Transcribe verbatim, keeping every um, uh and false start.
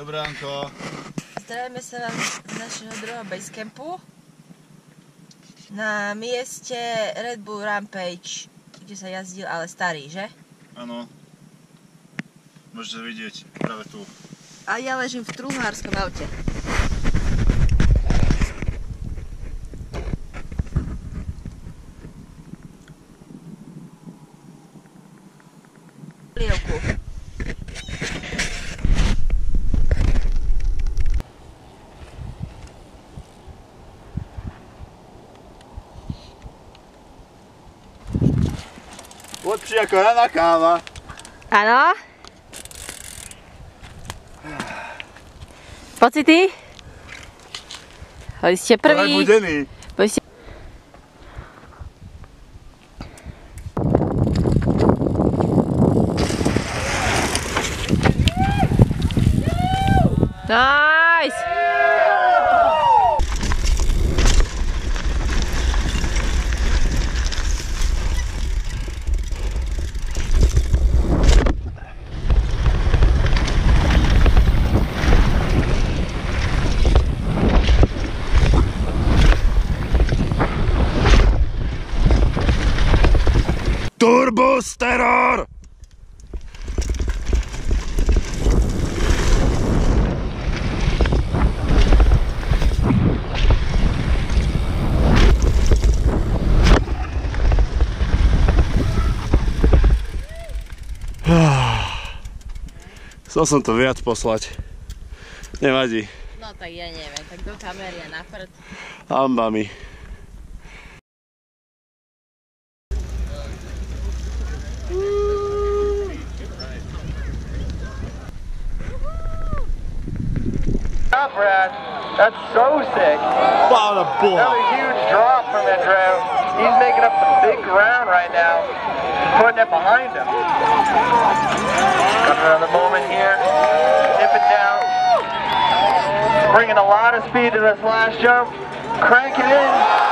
Dobré ránko. Zdravíme sa vám z našeho druhého basecampu na mieste Red Bull Rampage, kde sa jazdil, ale starý, že? Áno. Môžete vidieť práve tu. A ja ležím v truhlárskom aute. Lepšie ako raná káva. Áno. Pocity? Boli ste prví. Prebudený. Boli ste... Nice! Turbus terror! Chcel som to viac poslať. Nevadí. No tak ja neviem, tak do kamery a na prd. Hamba mi. Brad, that's so sick. What a bull. That was a huge drop from Andreu. He's making up some big ground right now, putting it behind him. Coming on the moment here, dip it down, bringing a lot of speed to this last jump, crank it in.